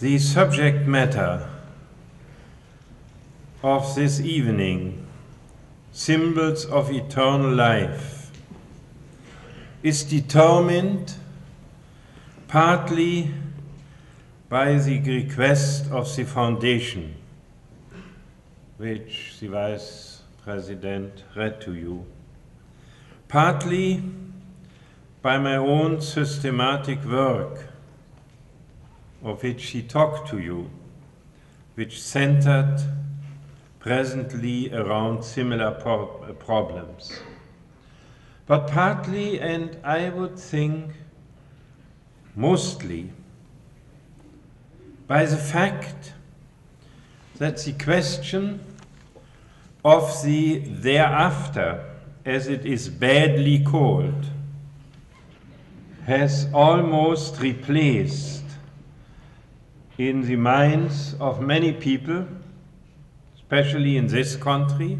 the subject matter of this evening, symbols of eternal life, is determined partly by the request of the foundation, which the Vice President read to you, partly by my own systematic work, of which he talked to you, which centered presently around similar problems. But partly, and I would think mostly, by the fact that the question of the thereafter, as it is badly called, has almost replaced in the minds of many people, especially in this country,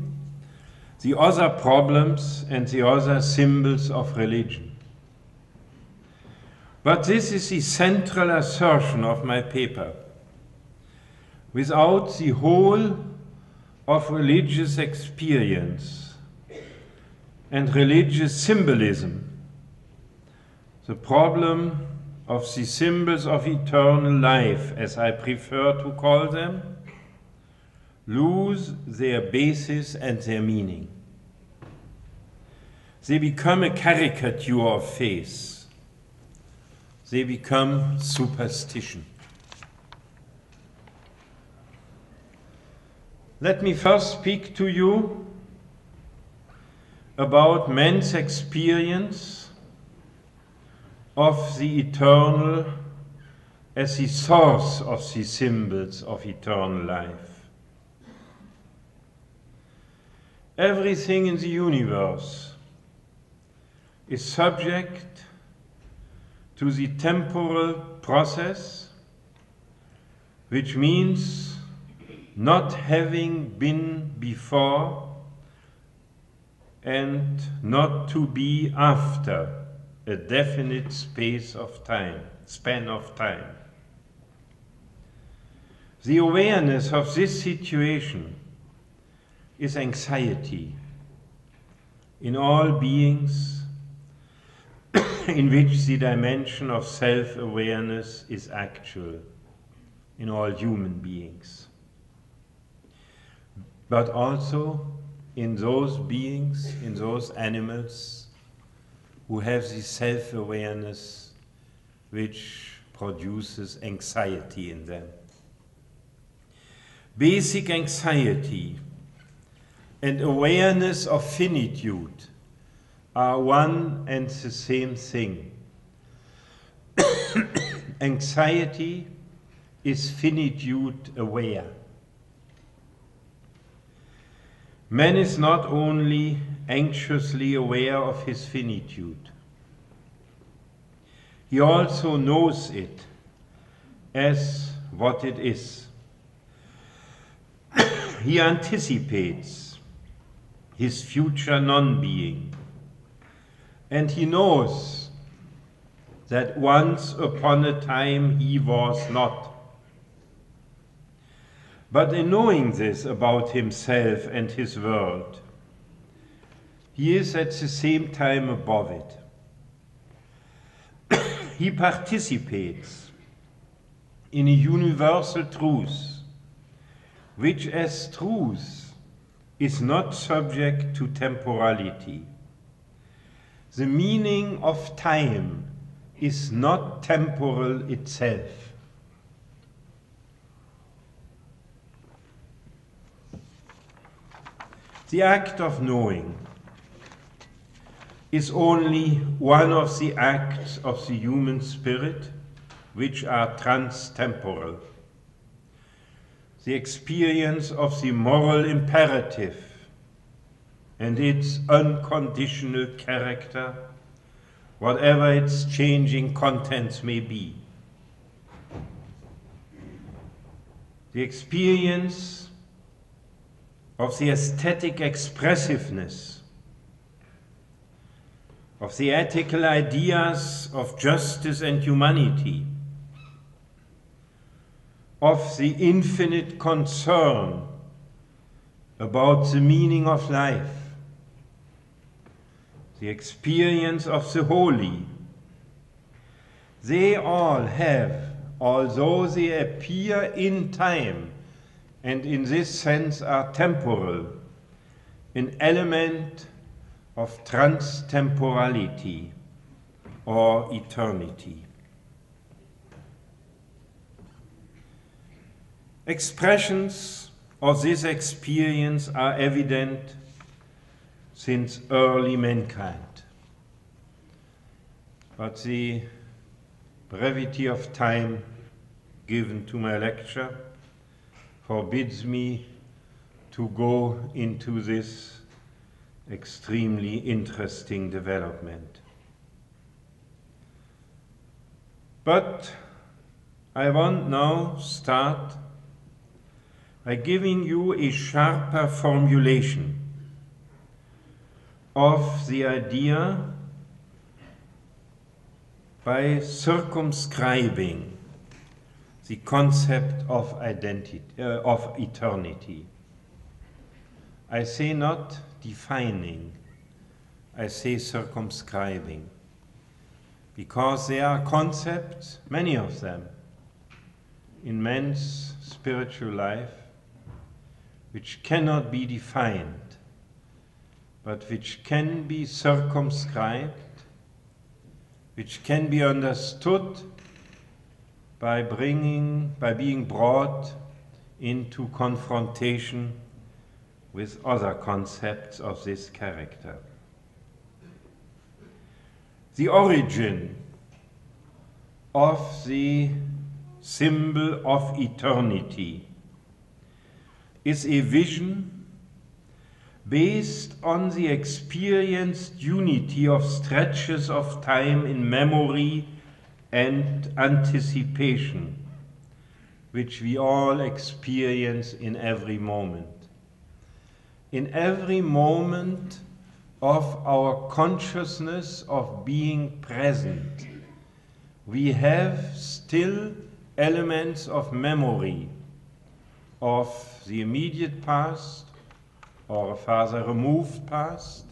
the other problems and the other symbols of religion. But this is the central assertion of my paper. Without the whole of religious experience and religious symbolism, the problem of the symbols of eternal life, as I prefer to call them, lose their basis and their meaning. They become a caricature of faith. They become superstition. Let me first speak to you about man's experience of the eternal as the source of the symbols of eternal life. Everything in the universe is subject to the temporal process, which means not having been before and not to be after a definite space of time, span of time. The awareness of this situation is anxiety in all beings in which the dimension of self-awareness is actual, in all human beings, but also in those beings, in those animals, who have the self-awareness which produces anxiety in them. Basic anxiety and awareness of finitude are one and the same thing. Anxiety is finitude aware. Man is not only anxiously aware of his finitude. He also knows it as what it is. He anticipates his future non-being, and he knows that once upon a time he was not. But in knowing this about himself and his world, he is at the same time above it. He participates in a universal truth, which as truth is not subject to temporality. The meaning of time is not temporal itself. The act of knowing is only one of the acts of the human spirit which are trans-temporal. The experience of the moral imperative and its unconditional character, whatever its changing contents may be. The experience of the aesthetic expressiveness of the ethical ideas of justice and humanity, of the infinite concern about the meaning of life, the experience of the holy. They all have, although they appear in time, and in this sense are temporal, an element of transtemporality or eternity. Expressions of this experience are evident since early mankind, but the brevity of time given to my lecture forbids me to go into this extremely interesting development. But I want now start by giving you a sharper formulation of the idea by circumscribing the concept of identity, of eternity. I say not defining, I say circumscribing, because there are concepts, many of them, in man's spiritual life which cannot be defined, but which can be circumscribed, which can be understood by being brought into confrontation with other concepts of this character. The origin of the symbol of eternity is a vision based on the experienced unity of stretches of time in memory and anticipation, which we all experience in every moment. In every moment of our consciousness of being present, we have still elements of memory of the immediate past, or a farther removed past,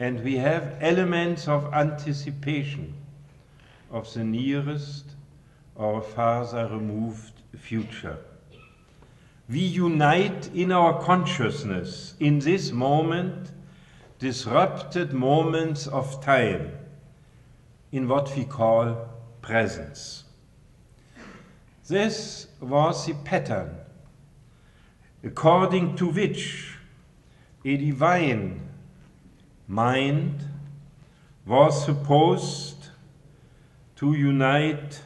and we have elements of anticipation of the nearest or farther removed future. We unite in our consciousness in this moment disrupted moments of time in what we call presence. This was the pattern according to which a divine mind was supposed to unite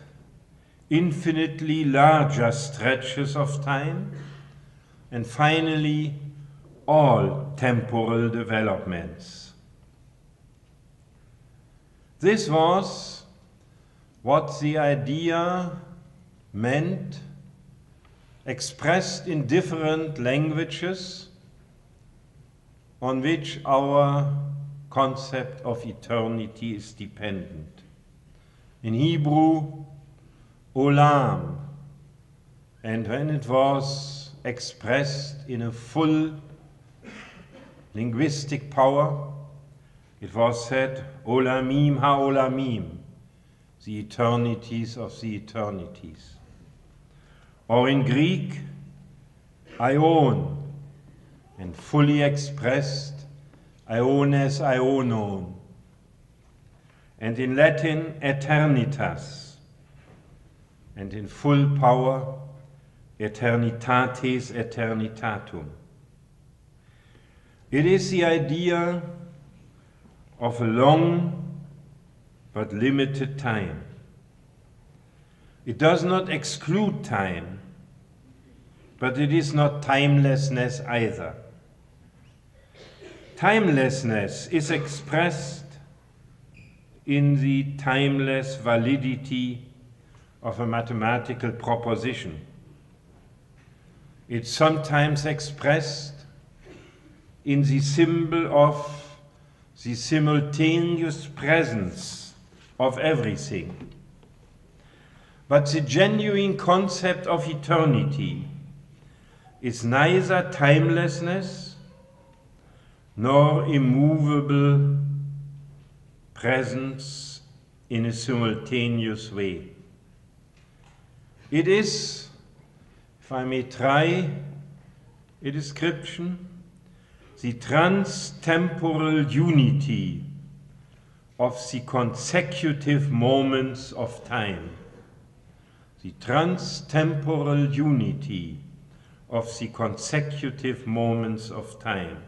infinitely larger stretches of time and finally all temporal developments. This was what the idea meant, expressed in different languages, on which our concept of eternity is dependent. In Hebrew, olam, and when it was expressed in a full linguistic power, it was said, olamim haolamim, the eternities of the eternities. Or in Greek, aion, and fully expressed, aeones aeonon, and in Latin, eternitas, and in full power, eternitatis eternitatum. It is the idea of a long but limited time. It does not exclude time, but it is not timelessness either. Timelessness is expressed in the timeless validity of a mathematical proposition. It's sometimes expressed in the symbol of the simultaneous presence of everything. but the genuine concept of eternity is neither timelessness nor immovable presence in a simultaneous way. It is, if I may try a description, the trans-temporal unity of the consecutive moments of time. The trans-temporal unity of the consecutive moments of time.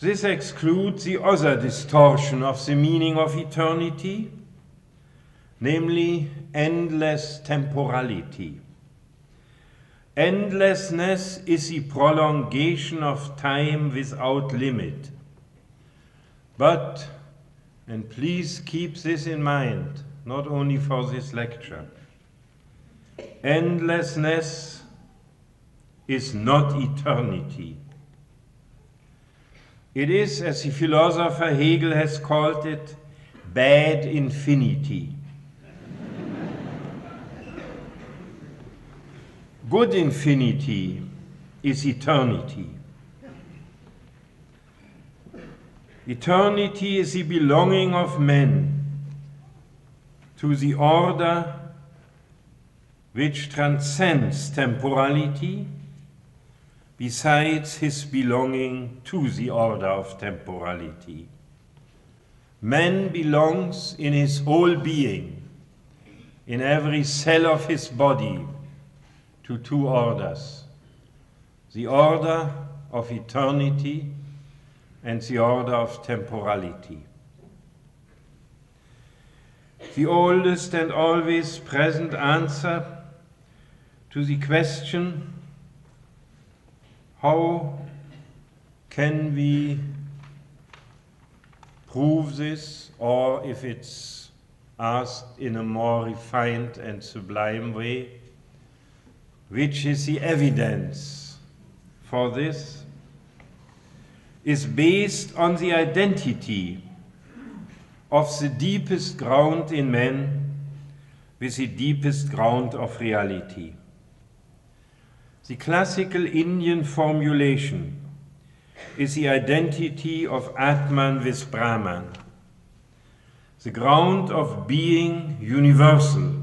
This excludes the other distortion of the meaning of eternity, namely endless temporality. Endlessness is the prolongation of time without limit. But, and please keep this in mind, not only for this lecture, endlessness is not eternity. It is, as the philosopher Hegel has called it, bad infinity. Good infinity is eternity. Eternity is the belonging of men to the order which transcends temporality, besides his belonging to the order of temporality. Man belongs in his whole being, in every cell of his body, to two orders, the order of eternity and the order of temporality. The oldest and always present answer to the question, how can we prove this, or if it's asked in a more refined and sublime way, which is the evidence for this, is based on the identity of the deepest ground in man with the deepest ground of reality. The classical Indian formulation is the identity of Atman with Brahman, the ground of being universal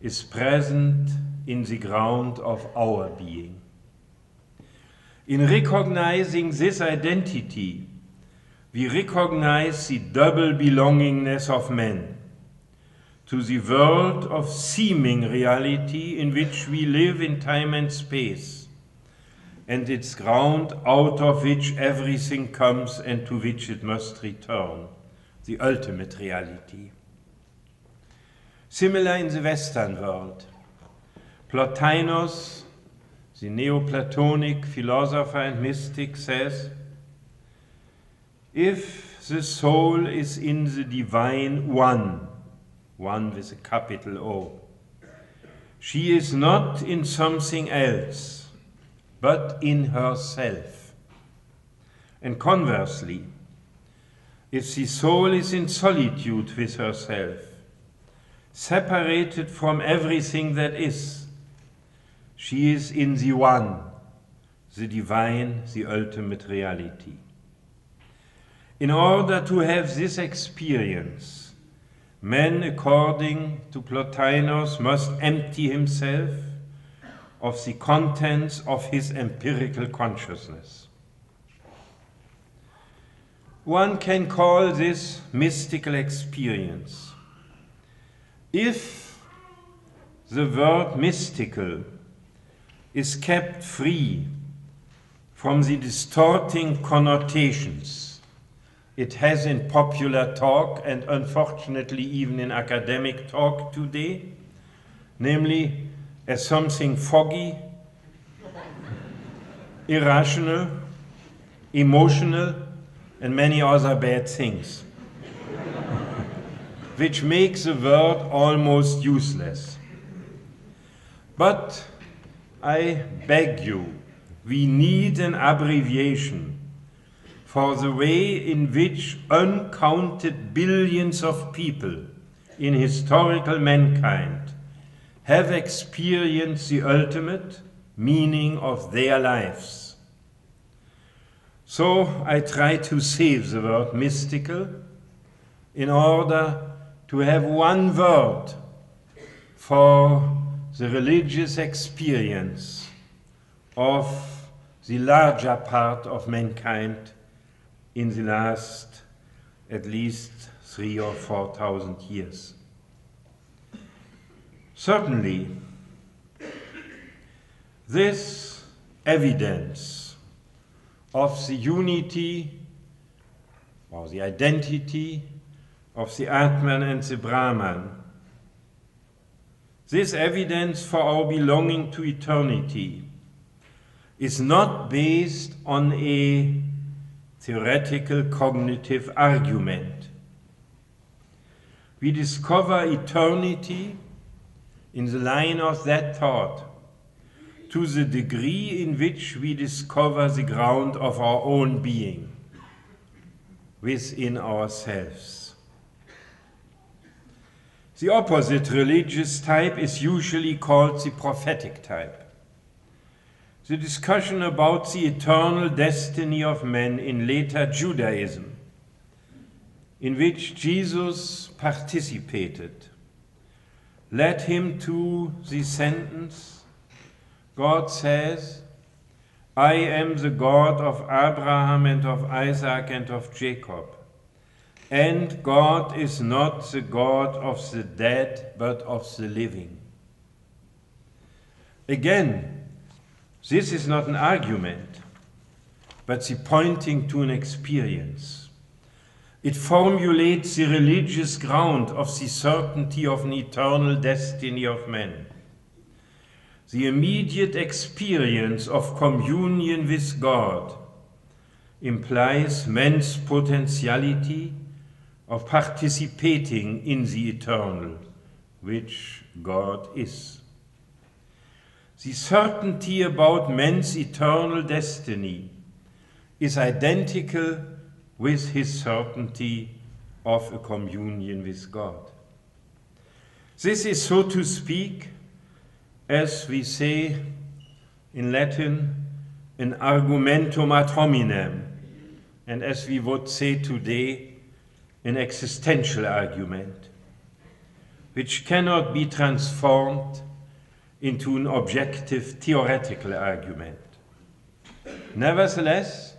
is present in the ground of our being. In recognizing this identity, we recognize the double belongingness of man to the world of seeming reality in which we live in time and space, and its ground out of which everything comes and to which it must return, the ultimate reality. Similar in the Western world, Plotinus, the Neoplatonic philosopher and mystic, says, if the soul is in the divine one, one with a capital O, she is not in something else, but in herself. And conversely, if the soul is in solitude with herself, separated from everything that is, she is in the one, the divine, the ultimate reality. In order to have this experience, man, according to Plotinus, must empty himself of the contents of his empirical consciousness. One can call this mystical experience. If the word mystical is kept free from the distorting connotations it has in popular talk and unfortunately even in academic talk today, namely as something foggy, irrational, emotional, and many other bad things, which makes the word almost useless. But I beg you, we need an abbreviation for the way in which uncounted billions of people in historical mankind have experienced the ultimate meaning of their lives. So I try to save the word mystical in order to have one word for the religious experience of the larger part of mankind in the last at least 3,000 or 4,000 years. Certainly, this evidence of the unity or the identity of the Atman and the Brahman, this evidence for our belonging to eternity is not based on a theoretical cognitive argument. We discover eternity in the line of that thought to the degree in which we discover the ground of our own being within ourselves. The opposite religious type is usually called the prophetic type. The discussion about the eternal destiny of men in later Judaism, in which Jesus participated, led him to the sentence, God says, I am the God of Abraham and of Isaac and of Jacob. And God is not the God of the dead, but of the living. Again, this is not an argument, but the pointing to an experience. It formulates the religious ground of the certainty of an eternal destiny of men. The immediate experience of communion with God implies man's potentiality of participating in the eternal, which God is. The certainty about man's eternal destiny is identical with his certainty of a communion with God. This is, so to speak, as we say in Latin, an argumentum ad hominem, and as we would say today, an existential argument, which cannot be transformed into an objective theoretical argument. Nevertheless,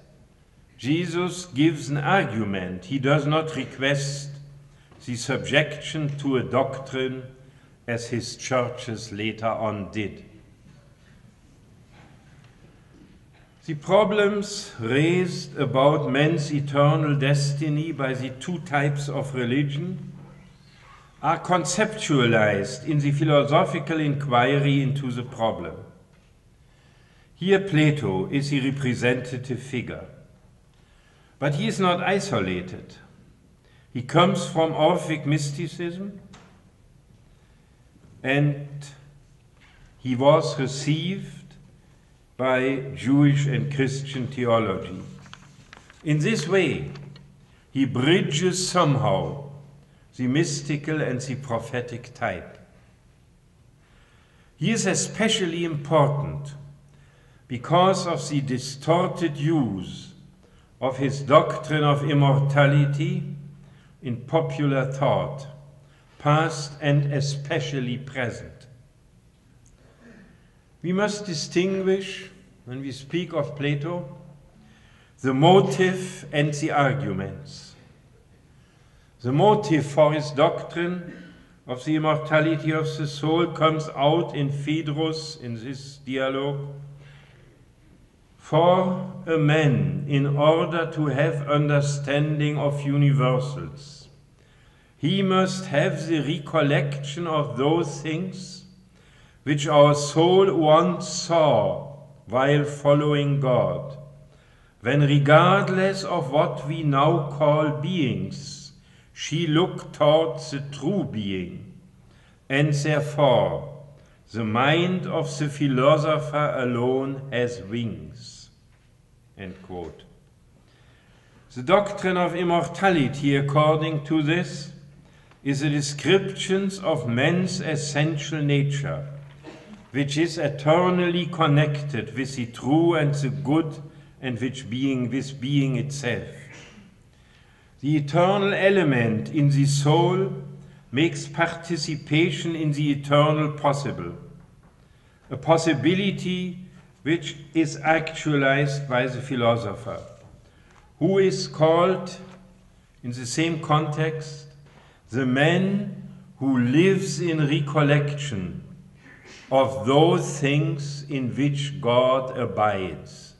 Jesus gives an argument. He does not request the subjection to a doctrine as his churches later on did. The problems raised about man's eternal destiny by the two types of religion are conceptualized in the philosophical inquiry into the problem. Here Plato is the representative figure, but he is not isolated. He comes from Orphic mysticism, and he was received by Jewish and Christian theology. In this way, he bridges somehow the mystical and the prophetic type. He is especially important because of the distorted use of his doctrine of immortality in popular thought, past and especially present. We must distinguish, when we speak of Plato, the motive and the arguments. The motive for his doctrine of the immortality of the soul comes out in Phaedrus, in this dialogue. For a man, in order to have understanding of universals, he must have the recollection of those things which our soul once saw while following God, when regardless of what we now call beings, she looked towards the true being, and therefore the mind of the philosopher alone has wings. End quote. The doctrine of immortality, according to this, is the descriptions of man's essential nature, which is eternally connected with the true and the good, and which being with being itself. The eternal element in the soul makes participation in the eternal possible, a possibility which is actualized by the philosopher, who is called, in the same context, the man who lives in recollection of those things in which God abides.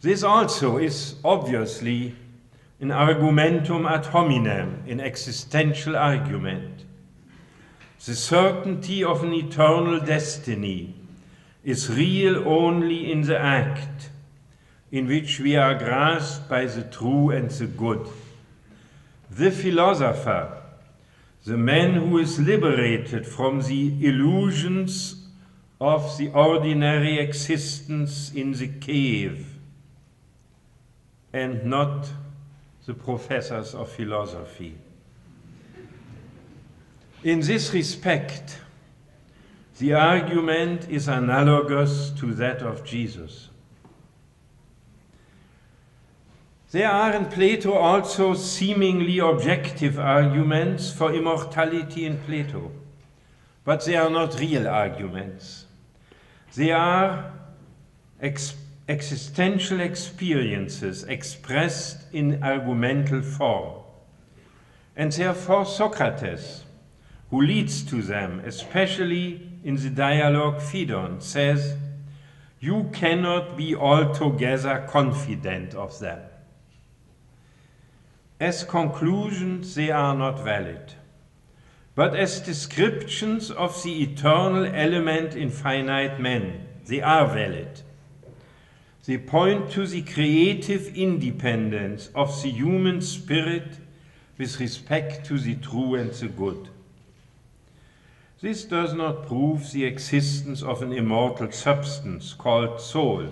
This also is obviously an argumentum ad hominem, an existential argument. The certainty of an eternal destiny is real only in the act in which we are grasped by the true and the good. The philosopher, the man who is liberated from the illusions of the ordinary existence in the cave, and not the professors of philosophy. In this respect, the argument is analogous to that of Jesus. There are in Plato also seemingly objective arguments for immortality in Plato, but they are not real arguments. They are existential experiences expressed in argumental form. And therefore Socrates, who leads to them, especially in the dialogue Phaedon, says, "You cannot be altogether confident of them." As conclusions, they are not valid, but as descriptions of the eternal element in finite men, they are valid. They point to the creative independence of the human spirit with respect to the true and the good. This does not prove the existence of an immortal substance called soul,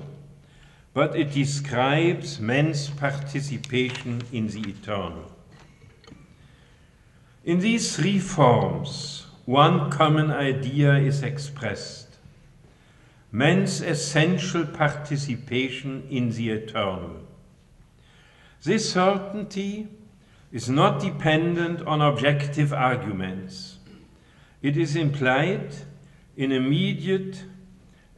but it describes man's participation in the eternal. In these three forms, one common idea is expressed: man's essential participation in the eternal. This certainty is not dependent on objective arguments. It is implied in immediate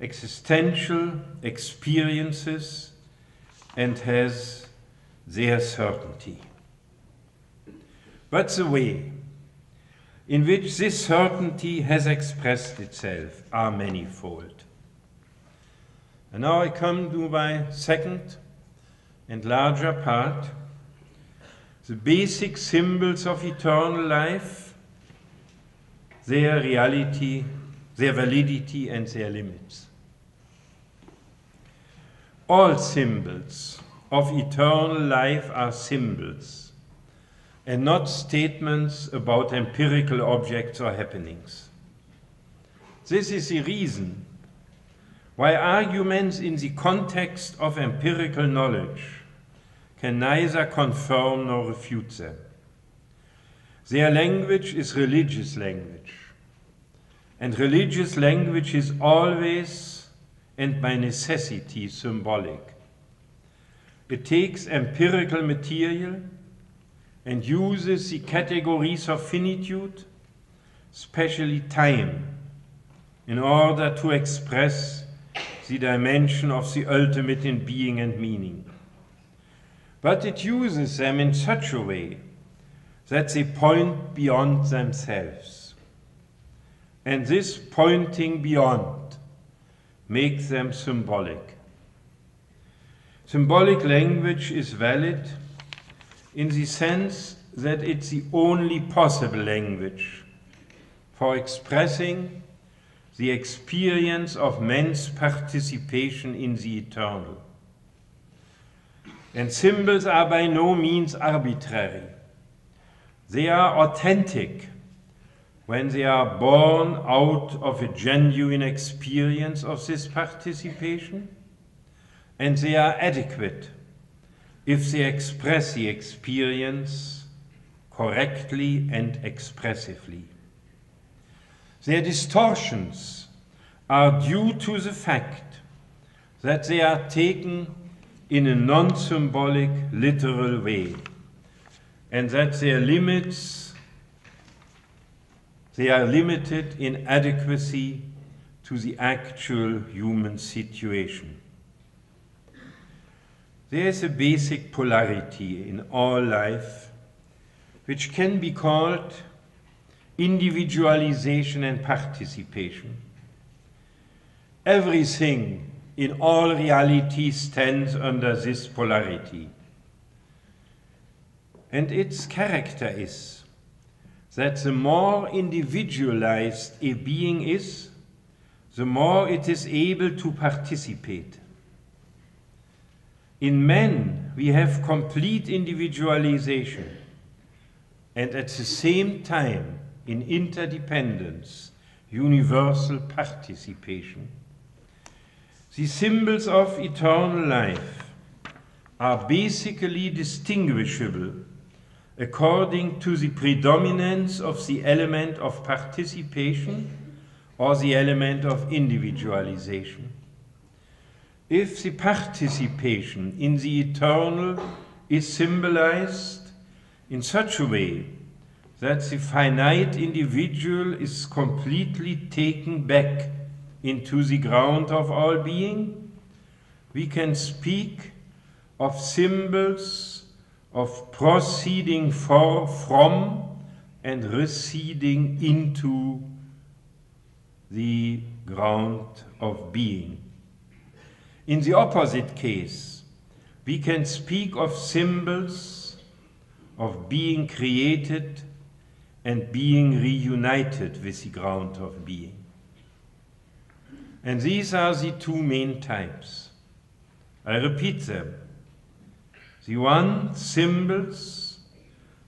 existential experiences and has their certainty. But the way in which this certainty has expressed itself are manifold. And now I come to my second and larger part, the basic symbols of eternal life, their reality, their validity, and their limits. All symbols of eternal life are symbols and not statements about empirical objects or happenings. This is the reason why arguments in the context of empirical knowledge can neither confirm nor refute them. Their language is religious language, and religious language is always and by necessity symbolic. It takes empirical material and uses the categories of finitude, especially time, in order to express the dimension of the ultimate in being and meaning. But it uses them in such a way that they point beyond themselves. And this pointing beyond makes them symbolic. Symbolic language is valid in the sense that it's the only possible language for expressing the experience of man's participation in the eternal. And symbols are by no means arbitrary. They are authentic when they are born out of a genuine experience of this participation, and they are adequate if they express the experience correctly and expressively. Their distortions are due to the fact that they are taken in a non-symbolic, literal way, and that they are limited in adequacy to the actual human situation. There is a basic polarity in all life, which can be called individualization and participation. Everything in all reality stands under this polarity. And its character is that the more individualized a being is, the more it is able to participate. In man, we have complete individualization, and at the same time, in interdependence, universal participation. The symbols of eternal life are basically distinguishable according to the predominance of the element of participation or the element of individualization. If the participation in the eternal is symbolized in such a way that the finite individual is completely taken back into the ground of all being, we can speak of symbols of proceeding from and receding into the ground of being. In the opposite case, we can speak of symbols of being created and being reunited with the ground of being. And these are the two main types. I repeat them. The one, symbols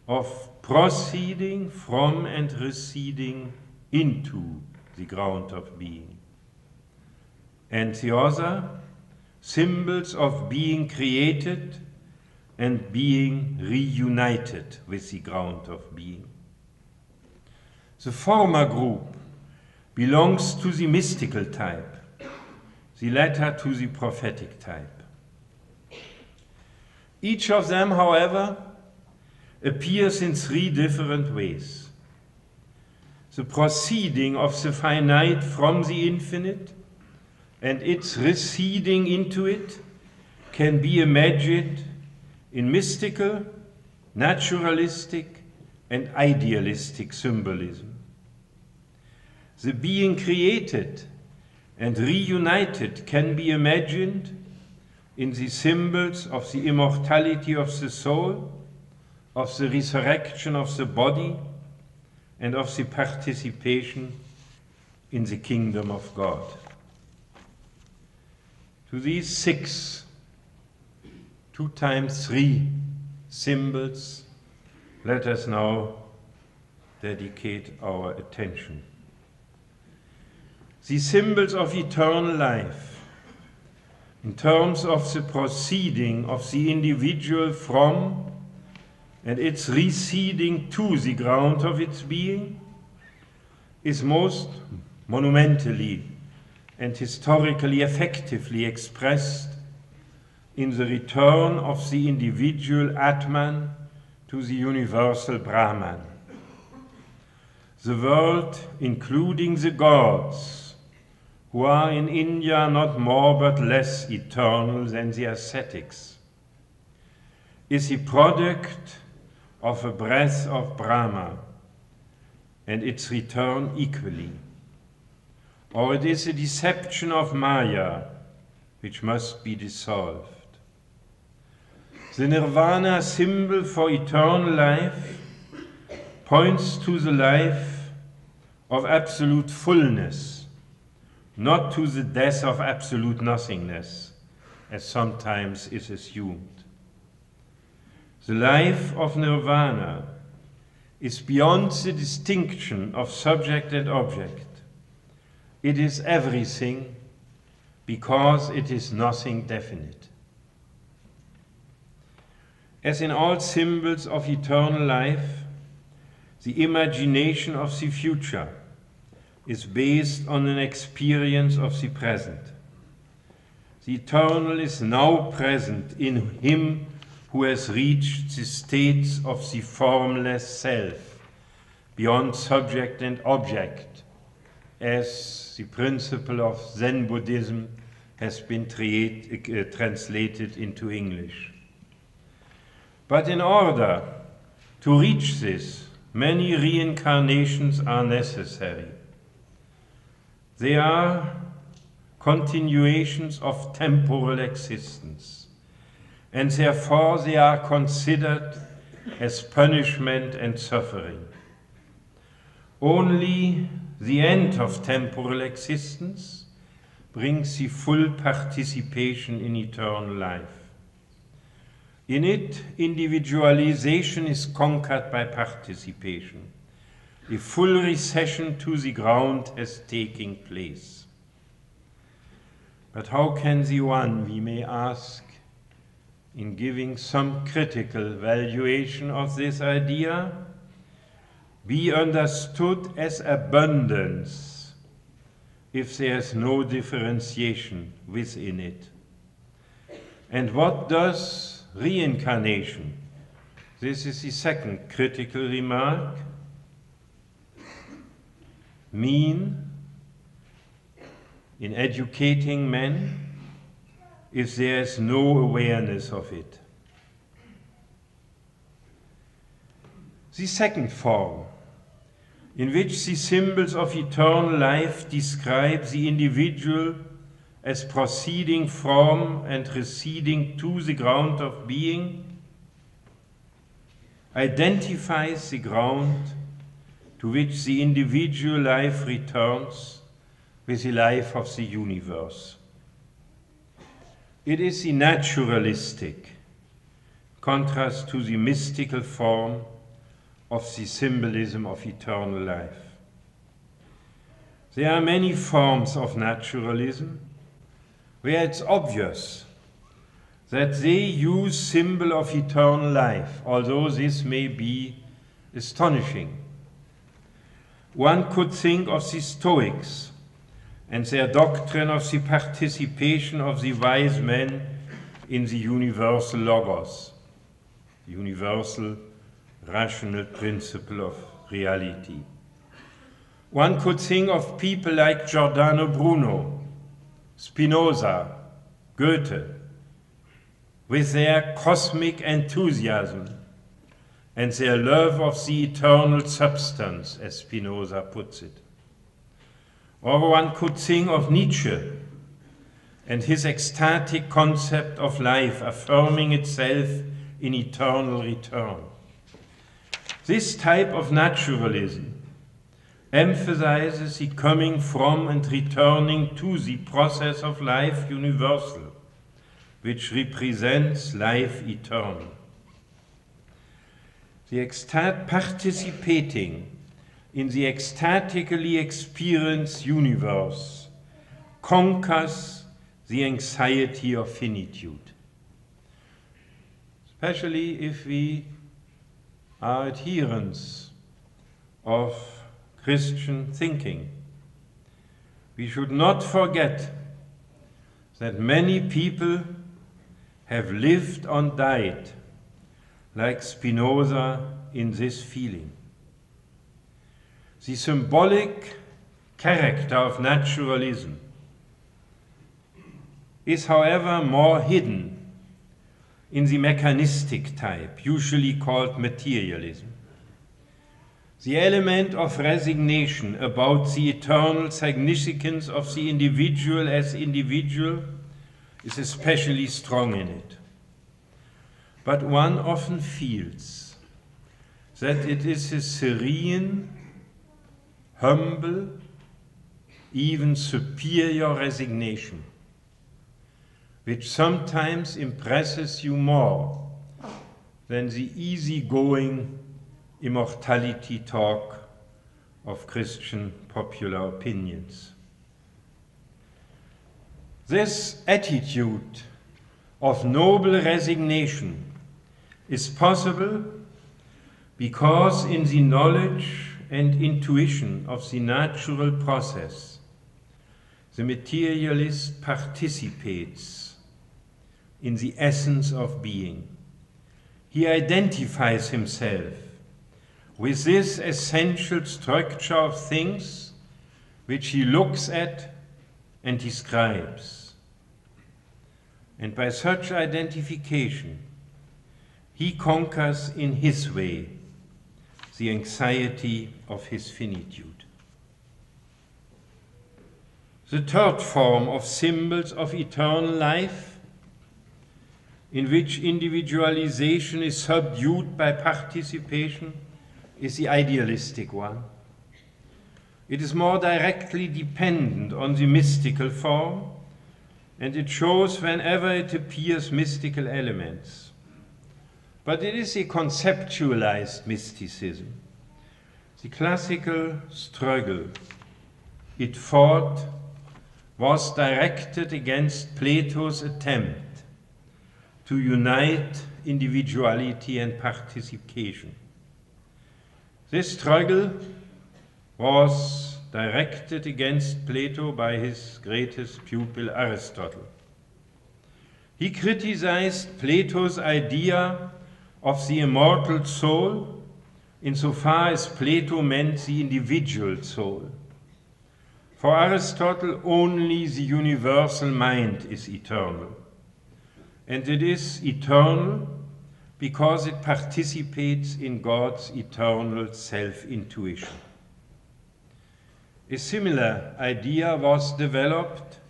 of proceeding from and receding into the ground of being. And the other, symbols of being created and being reunited with the ground of being. The former group belongs to the mystical type, the latter to the prophetic type. Each of them, however, appears in three different ways. The proceeding of the finite from the infinite and its receding into it can be imagined in mystical, naturalistic, and idealistic symbolism. The being created and reunited can be imagined in the symbols of the immortality of the soul, of the resurrection of the body, and of the participation in the kingdom of God. To these six, 2 times 3 symbols, let us now dedicate our attention. The symbols of eternal life, in terms of the proceeding of the individual from and its receding to the ground of its being, is most monumentally and historically effectively expressed in the return of the individual Atman to the universal Brahman. The world, including the gods, who are in India not more but less eternal than the ascetics, is the product of a breath of Brahma and its return equally. Or it is a deception of Maya, which must be dissolved. The Nirvana symbol for eternal life points to the life of absolute fullness, not to the death of absolute nothingness, as sometimes is assumed. The life of Nirvana is beyond the distinction of subject and object. It is everything, because it is nothing definite. As in all symbols of eternal life, The imagination of the future is based on an experience of the present. The eternal is now present in him who has reached the states of the formless self, beyond subject and object, as the principle of Zen Buddhism has been translated into English. But in order to reach this, many reincarnations are necessary. They are continuations of temporal existence, and therefore they are considered as punishment and suffering. Only the end of temporal existence brings the full participation in eternal life. In it, individualization is conquered by participation. A full recession to the ground has taken place. But how can the one, we may ask, in giving some critical valuation of this idea, be understood as abundance if there is no differentiation within it? And what does reincarnation, this is the second critical remark, mean in educating men if there is no awareness of it? The second form, in which the symbols of eternal life describe the individual as proceeding from and receding to the ground of being, identifies the ground to which the individual life returns with the life of the universe. It is the naturalistic contrast to the mystical form of the symbolism of eternal life. There are many forms of naturalism where it's obvious that they use symbol of eternal life, although this may be astonishing. One could think of the Stoics and their doctrine of the participation of the wise men in the universal logos, the universal rational principle of reality. One could think of people like Giordano Bruno, Spinoza, Goethe, with their cosmic enthusiasm and their love of the eternal substance, as Spinoza puts it. Or one could think of Nietzsche and his ecstatic concept of life affirming itself in eternal return. This type of naturalism emphasizes the coming from and returning to the process of life universal, which represents life eternal. The ecstatic participating in the ecstatically experienced universe conquers the anxiety of finitude, especially if we are adherents of Christian thinking. We should not forget that many people have lived and died like Spinoza in this feeling. The symbolic character of naturalism is, however, more hidden in the mechanistic type, usually called materialism. The element of resignation about the eternal significance of the individual as individual is especially strong in it. But one often feels that it is a serene, humble, even superior resignation, which sometimes impresses you more than the easygoing immortality talk of Christian popular opinions. This attitude of noble resignation is possible because in the knowledge and intuition of the natural process, the materialist participates in the essence of being. He identifies himself with this essential structure of things which he looks at and describes. And by such identification, he conquers in his way the anxiety of his finitude. The third form of symbols of eternal life, in which individualization is subdued by participation, is the idealistic one. It is more directly dependent on the mystical form, and it shows whenever it appears mystical elements. But it is a conceptualized mysticism. The classical struggle it fought was directed against Plato's attempt to unite individuality and participation. This struggle was directed against Plato by his greatest pupil Aristotle. He criticized Plato's idea of the immortal soul insofar as Plato meant the individual soul. For Aristotle, only the universal mind is eternal. And it is eternal because it participates in God's eternal self-intuition. A similar idea was developed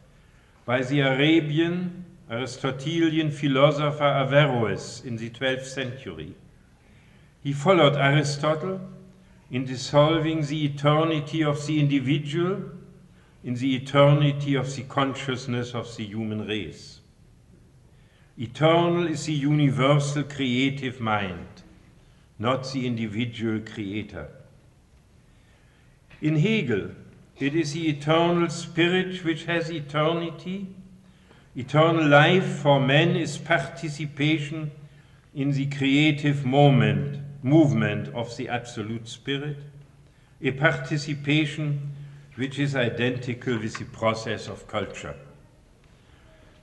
by the Arabian Aristotelian philosopher Averroes in the 12th century. He followed Aristotle in dissolving the eternity of the individual in the eternity of the consciousness of the human race. Eternal is the universal creative mind, not the individual creator. In Hegel, it is the eternal spirit which has eternity. Eternal life for men is participation in the creative movement of the absolute spirit, a participation which is identical with the process of culture.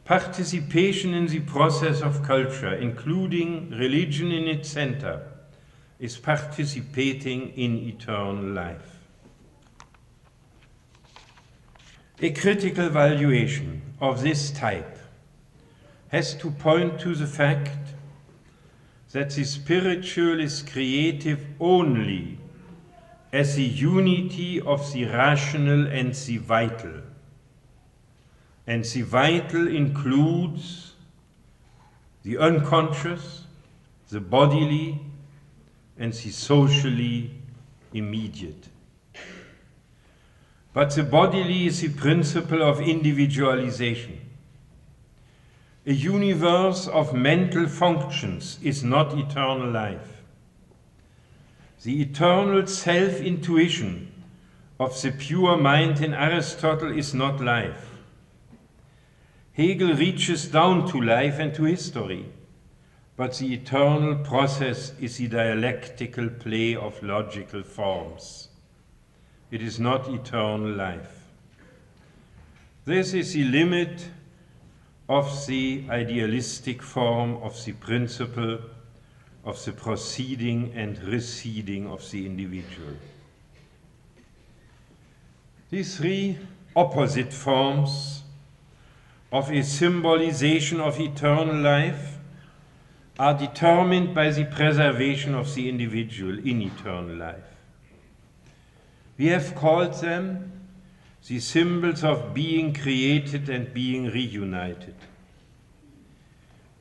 Participation in the process of culture, including religion in its center, is participating in eternal life. A critical valuation of this type has to point to the fact that the spiritual is creative only as the unity of the rational and the vital. And the vital includes the unconscious, the bodily, and the socially immediate. But the bodily is the principle of individualization. A universe of mental functions is not eternal life. The eternal self-intuition of the pure mind in Aristotle is not life. Hegel reaches down to life and to history, but the eternal process is the dialectical play of logical forms. It is not eternal life. This is the limit of the idealistic form of the principle of the proceeding and receding of the individual. These three opposite forms of a symbolization of eternal life are determined by the preservation of the individual in eternal life. We have called them the symbols of being created and being reunited.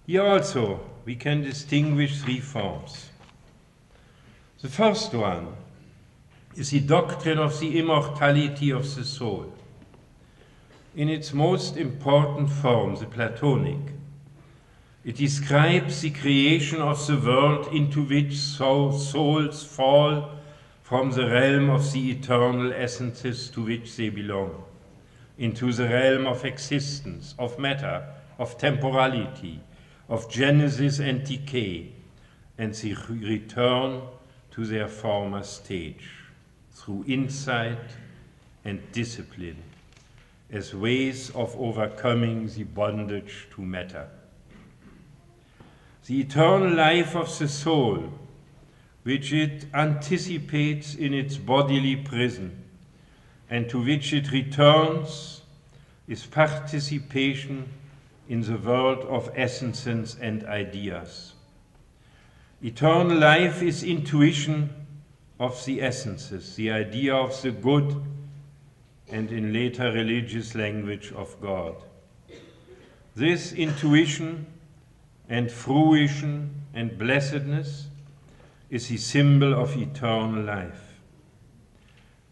Here also, we can distinguish three forms. The first one is the doctrine of the immortality of the soul. In its most important form, the Platonic, it describes the creation of the world into which souls fall from the realm of the eternal essences to which they belong, into the realm of existence, of matter, of temporality, of genesis and decay, and the return to their former stage through insight and discipline as ways of overcoming the bondage to matter. The eternal life of the soul, which it anticipates in its bodily prison, and to which it returns, is participation in the world of essences and ideas. Eternal life is intuition of the essences, the idea of the good, and in later religious language of God. This intuition and fruition and blessedness is the symbol of eternal life.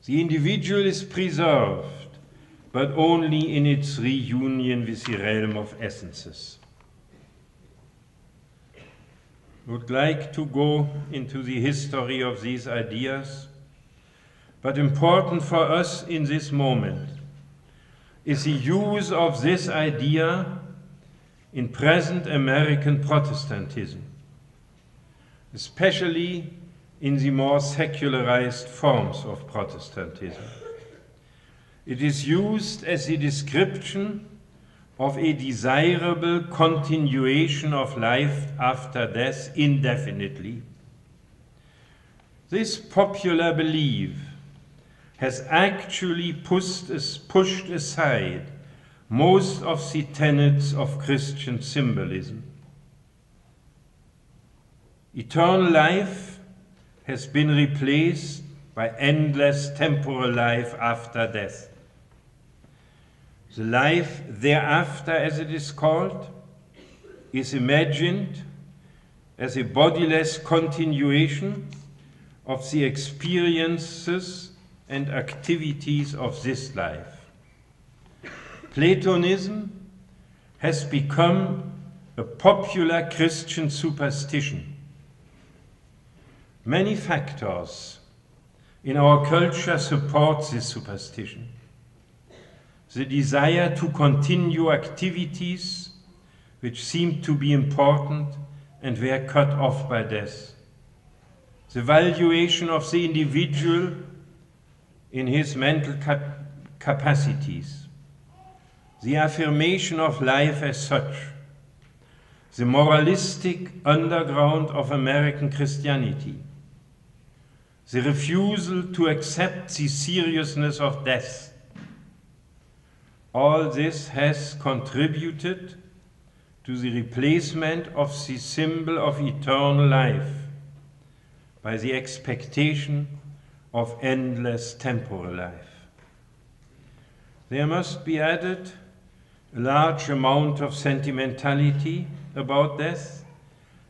The individual is preserved, but only in its reunion with the realm of essences. I would like to go into the history of these ideas, but important for us in this moment is the use of this idea in present American Protestantism, especially in the more secularized forms of Protestantism. It is used as a description of a desirable continuation of life after death indefinitely. This popular belief has actually pushed aside most of the tenets of Christian symbolism. Eternal life has been replaced by endless temporal life after death. The life thereafter, as it is called, is imagined as a bodiless continuation of the experiences and activities of this life. Platonism has become a popular Christian superstition. Many factors in our culture support this superstition. The desire to continue activities which seemed to be important and were cut off by death. The valuation of the individual in his mental capacities. The affirmation of life as such, the moralistic underground of American Christianity, the refusal to accept the seriousness of death, all this has contributed to the replacement of the symbol of eternal life by the expectation of endless temporal life. There must be added a large amount of sentimentality about death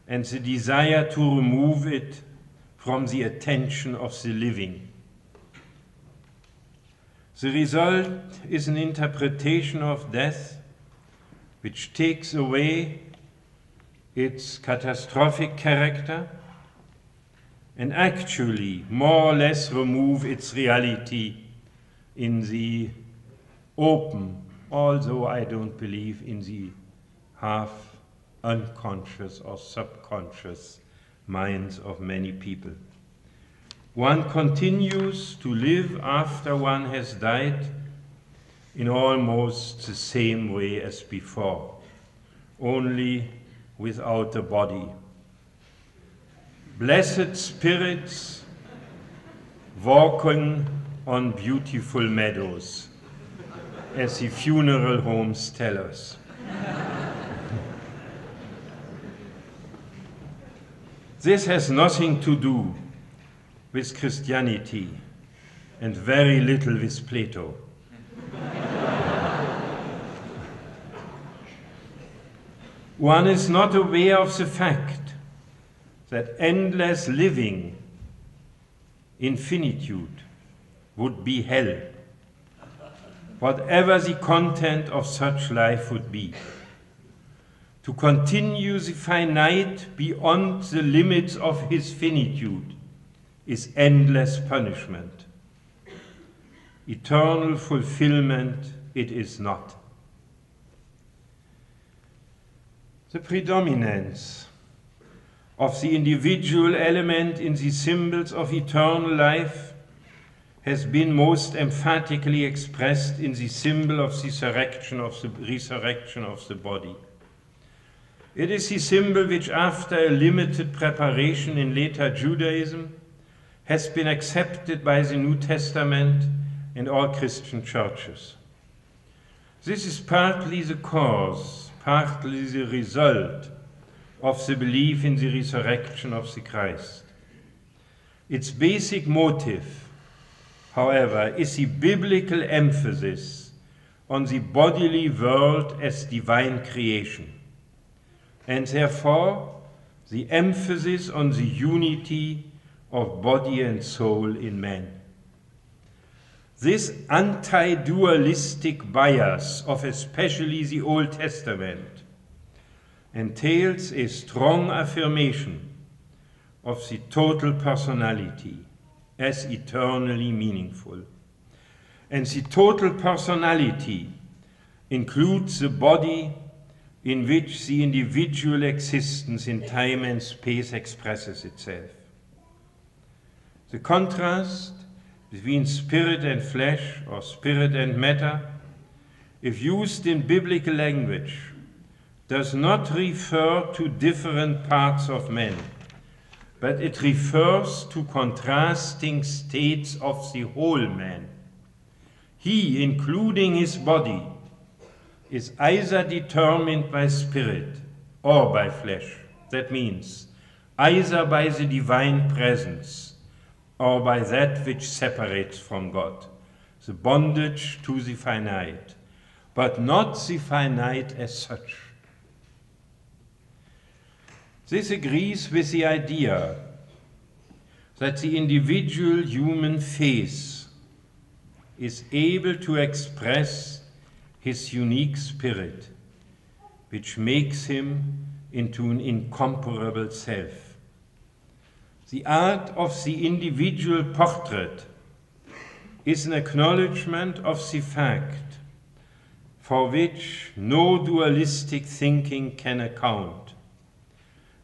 and the desire to remove it from the attention of the living. The result is an interpretation of death which takes away its catastrophic character and actually more or less remove its reality in the open, although I don't believe in the half-unconscious or subconscious minds of many people. One continues to live after one has died in almost the same way as before, only without a body. Blessed spirits walking on beautiful meadows, as the funeral homes tell us. This has nothing to do with Christianity and very little with Plato. One is not aware of the fact that endless living, infinitude, would be hell, whatever the content of such life would be. To continue the finite beyond the limits of his finitude is endless punishment. Eternal fulfillment it is not. The predominance of the individual element in the symbols of eternal life has been most emphatically expressed in the symbol of the resurrection of the body. It is the symbol which, after a limited preparation in later Judaism, has been accepted by the New Testament and all Christian churches. This is partly the cause, partly the result of the belief in the resurrection of the Christ. Its basic motive, however, is the biblical emphasis on the bodily world as divine creation, and therefore the emphasis on the unity of body and soul in man. This anti-dualistic bias of especially the Old Testament entails a strong affirmation of the total personality as eternally meaningful. And the total personality includes the body in which the individual existence in time and space expresses itself. The contrast between spirit and flesh, or spirit and matter, if used in biblical language, does not refer to different parts of man, but it refers to contrasting states of the whole man. He, including his body, is either determined by spirit or by flesh. That means either by the divine presence or by that which separates from God, the bondage to the finite, but not the finite as such. This agrees with the idea that the individual human face is able to express his unique spirit, which makes him into an incomparable self. The art of the individual portrait is an acknowledgement of the fact for which no dualistic thinking can account,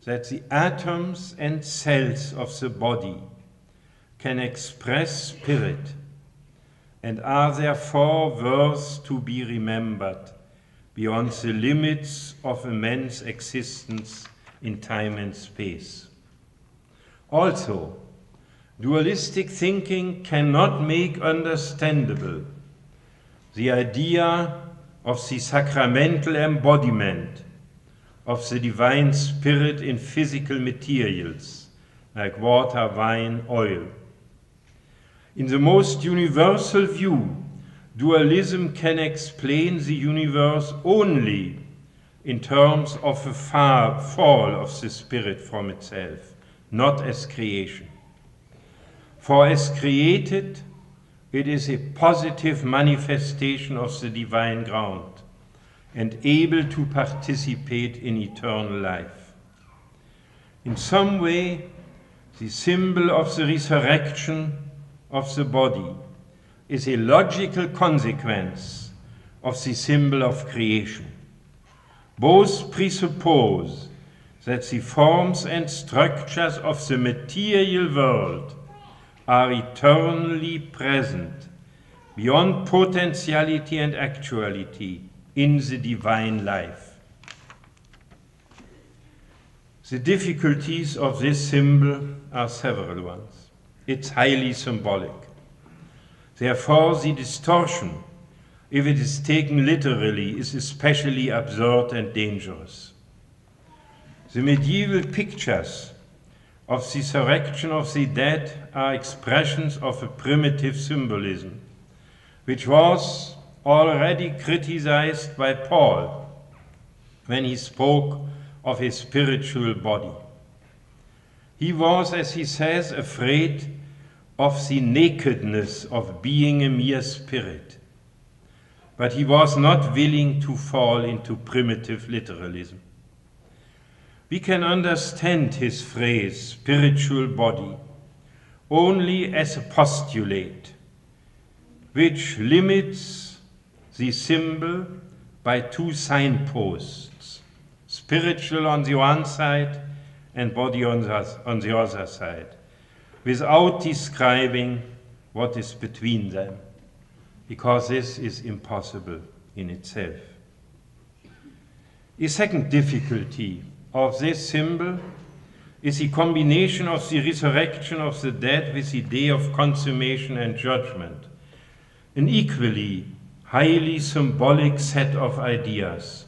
that the atoms and cells of the body can express spirit, and are therefore worth to be remembered beyond the limits of a man's existence in time and space. Also, dualistic thinking cannot make understandable the idea of the sacramental embodiment of the divine spirit in physical materials like water, wine, oil. In the most universal view, dualism can explain the universe only in terms of a far fall of the spirit from itself, not as creation. For as created, it is a positive manifestation of the divine ground and able to participate in eternal life. In some way, the symbol of the resurrection of the body is a logical consequence of the symbol of creation. Both presuppose that the forms and structures of the material world are eternally present, beyond potentiality and actuality, in the divine life. The difficulties of this symbol are several ones. It's highly symbolic. Therefore, the distortion, if it is taken literally, is especially absurd and dangerous. The medieval pictures of the resurrection of the dead are expressions of a primitive symbolism, which was already criticized by Paul when he spoke of his spiritual body. He was, as he says, afraid of the nakedness of being a mere spirit, but he was not willing to fall into primitive literalism. We can understand his phrase, spiritual body, only as a postulate, which limits the symbol by two signposts, spiritual on the one side and body on the other side, without describing what is between them, because this is impossible in itself. The second difficulty of this symbol is the combination of the resurrection of the dead with the day of consummation and judgment, an equally highly symbolic set of ideas.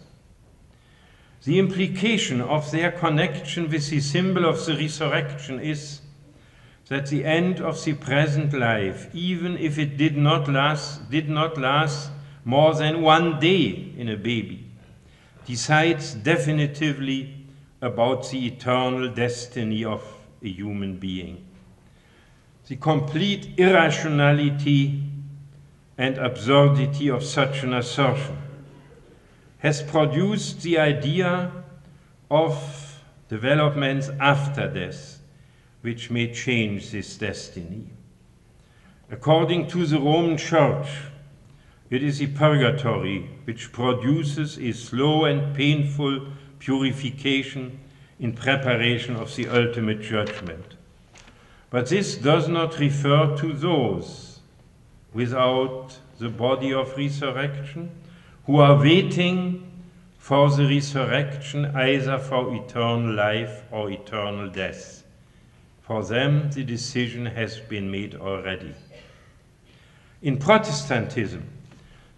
The implication of their connection with the symbol of the resurrection is that the end of the present life, even if it did not last more than one day in a baby, decides definitively about the eternal destiny of a human being. The complete irrationality and absurdity of such an assertion has produced the idea of developments after death, which may change this destiny. According to the Roman Church, it is the purgatory which produces a slow and painful purification in preparation of the ultimate judgment. But this does not refer to those without the body of resurrection who are waiting for the resurrection, either for eternal life or eternal death. For them, the decision has been made already. In Protestantism,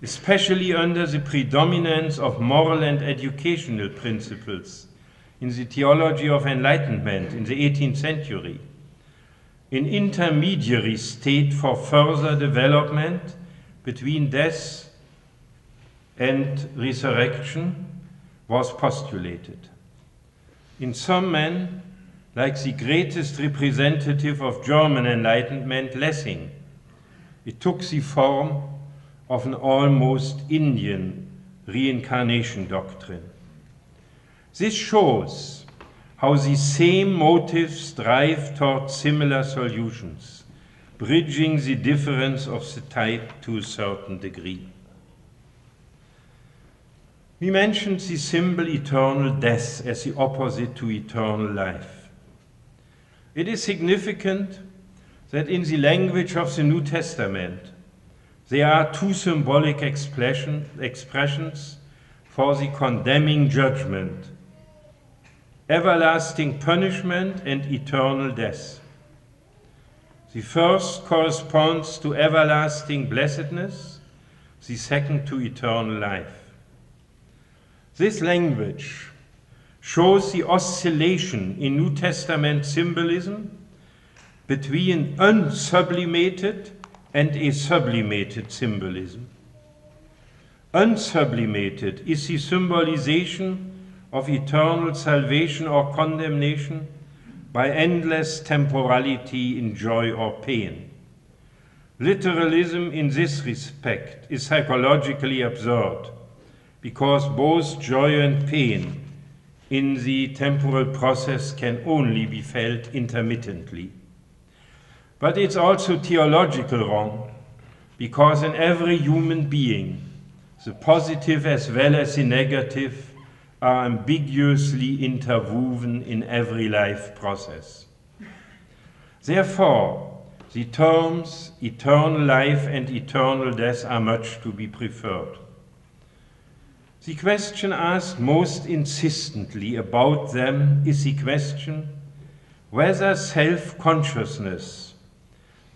especially under the predominance of moral and educational principles in the theology of enlightenment in the 18th century, an intermediary state for further development between death and resurrection was postulated. In some men, like the greatest representative of German enlightenment, Lessing, it took the form of an almost Indian reincarnation doctrine. This shows how the same motives drive toward similar solutions, bridging the difference of the type to a certain degree. We mentioned the symbol eternal death as the opposite to eternal life. It is significant that in the language of the New Testament, there are two symbolic expressions for the condemning judgment: everlasting punishment and eternal death. The first corresponds to everlasting blessedness, the second to eternal life. This language shows the oscillation in New Testament symbolism between unsublimated and a sublimated symbolism. Unsublimated is the symbolization of eternal salvation or condemnation by endless temporality in joy or pain. Literalism in this respect is psychologically absurd, because both joy and pain in the temporal process can only be felt intermittently. But it's also theologically wrong, because in every human being, the positive as well as the negative are ambiguously interwoven in every life process. Therefore, the terms eternal life and eternal death are much to be preferred. The question asked most insistently about them is the question whether self-consciousness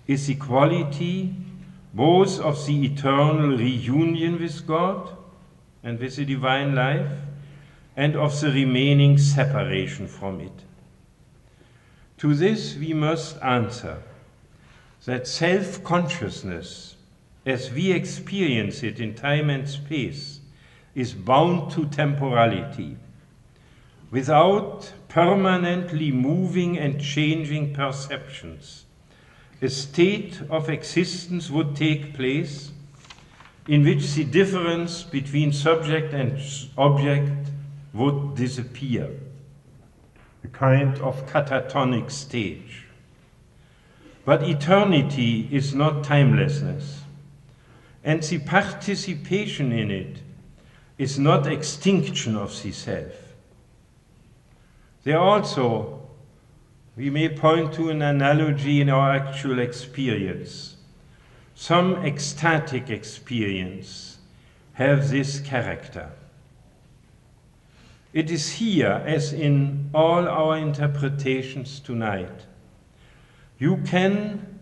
is the quality both of the eternal reunion with God and with the divine life, and of the remaining separation from it. To this we must answer that self-consciousness, as we experience it in time and space, is bound to temporality. Without permanently moving and changing perceptions, a state of existence would take place in which the difference between subject and object would disappear, a kind of catatonic stage. But eternity is not timelessness, and the participation in it is not extinction of the self. There also we may point to an analogy in our actual experience. Some ecstatic experience have this character. It is here, as in all our interpretations tonight, you can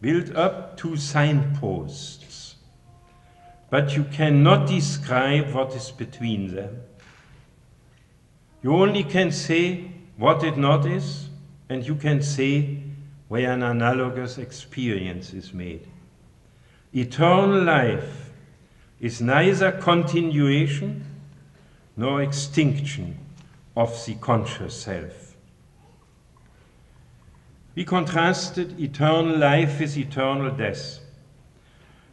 build up two signposts, but you cannot describe what is between them. You only can say what it not is, and you can say where an analogous experience is made. Eternal life is neither continuation nor extinction of the conscious self. We contrasted eternal life with eternal death,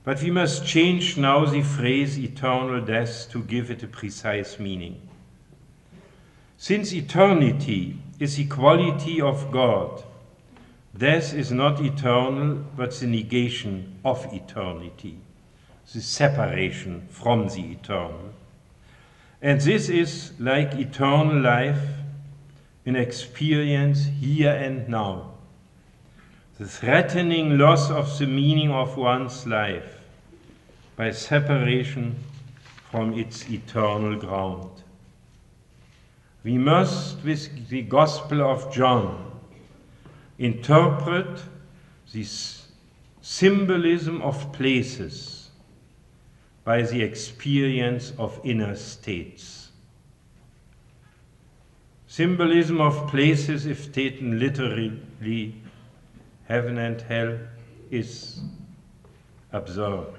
but we must change now the phrase eternal death to give it a precise meaning. Since eternity is the quality of God, death is not eternal but the negation of eternity, the separation from the eternal. And this is, like eternal life, an experience here and now. The threatening loss of the meaning of one's life by separation from its eternal ground. We must, with the Gospel of John, interpret this symbolism of places by the experience of inner states. Symbolism of places, if taken literally, heaven and hell, is absurd.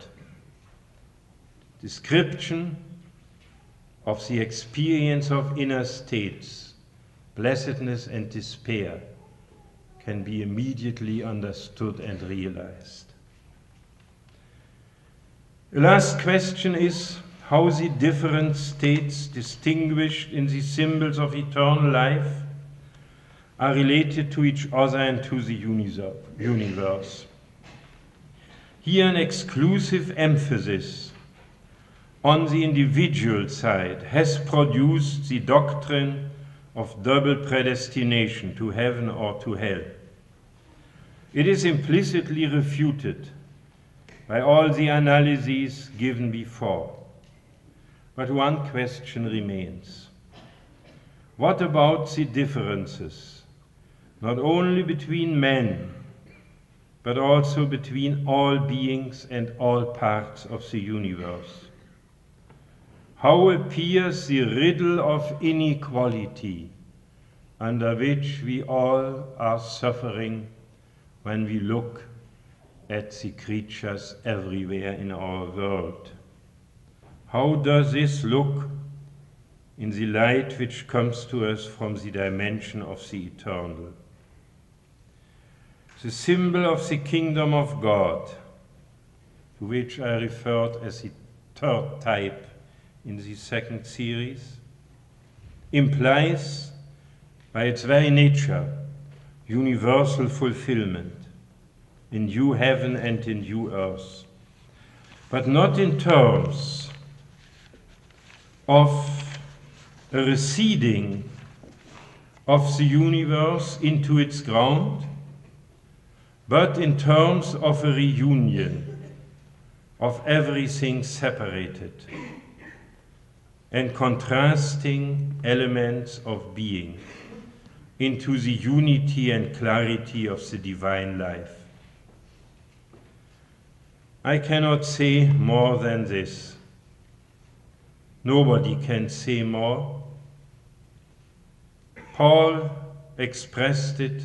Description of the experience of inner states, blessedness and despair, can be immediately understood and realized. The last question is how the different states distinguished in the symbols of eternal life are related to each other and to the universe. Here an exclusive emphasis on the individual side has produced the doctrine of double predestination to heaven or to hell. It is implicitly refuted by all the analyses given before. But one question remains. What about the differences, not only between men, but also between all beings and all parts of the universe? How appears the riddle of inequality under which we all are suffering when we look at the creatures everywhere in our world? How does this look in the light which comes to us from the dimension of the eternal? The symbol of the kingdom of God, to which I referred as the third type in the second series, implies by its very nature universal fulfillment, in new heaven and in new earth, but not in terms of a receding of the universe into its ground, but in terms of a reunion of everything separated and contrasting elements of being into the unity and clarity of the divine life. I cannot say more than this. Nobody can say more. Paul expressed it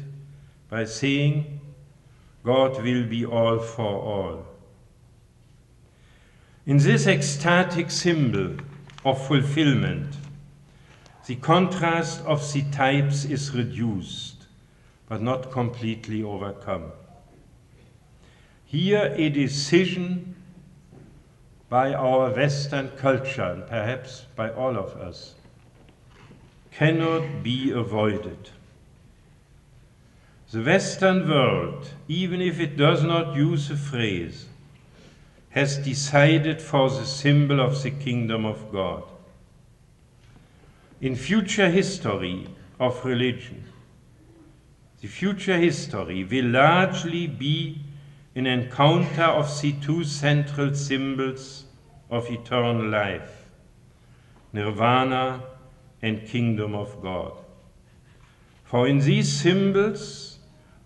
by saying, God will be all for all. In this ecstatic symbol of fulfillment, the contrast of the types is reduced, but not completely overcome. Here a decision by our Western culture, and perhaps by all of us, cannot be avoided. The Western world, even if it does not use the phrase, has decided for the symbol of the kingdom of God. In future history of religion, The future history will largely be an encounter of the two central symbols of eternal life, Nirvana and Kingdom of God. For in these symbols,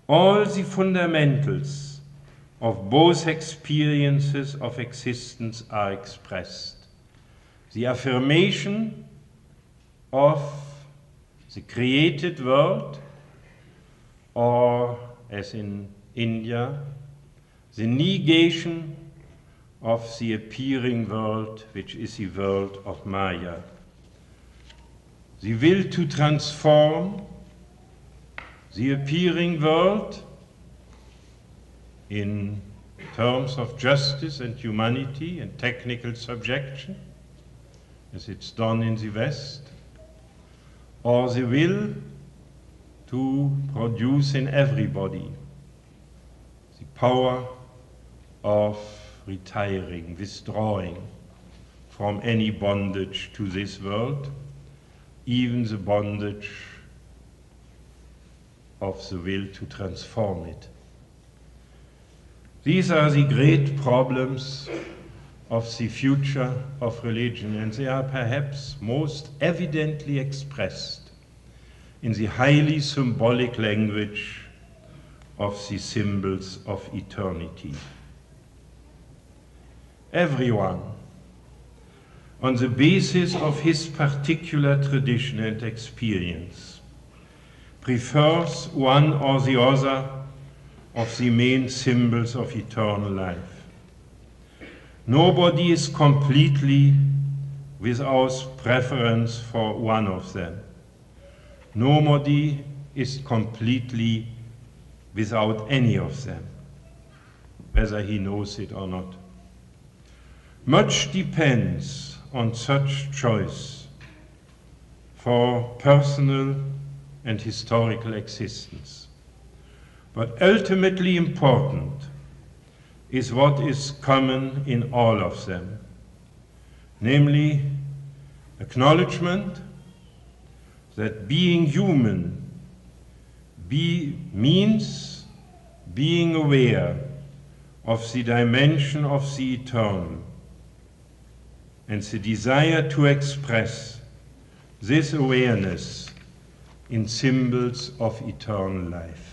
all the fundamentals of both experiences of existence are expressed. The affirmation of the created world, or, as in India, the negation of the appearing world, which is the world of Maya. The will to transform the appearing world in terms of justice and humanity and technical subjection, as it's done in the West, or the will to produce in everybody the power of retiring, withdrawing from any bondage to this world, even the bondage of the will to transform it. These are the great problems of the future of religion, and they are perhaps most evidently expressed in the highly symbolic language of the symbols of eternity. Everyone, on the basis of his particular tradition and experience, prefers one or the other of the main symbols of eternal life. Nobody is completely without preference for one of them. Nobody is completely without any of them, whether he knows it or not. Much depends on such choice for personal and historical existence. But ultimately important is what is common in all of them, namely acknowledgement that being human means being aware of the dimension of the eternal and the desire to express this awareness in symbols of eternal life.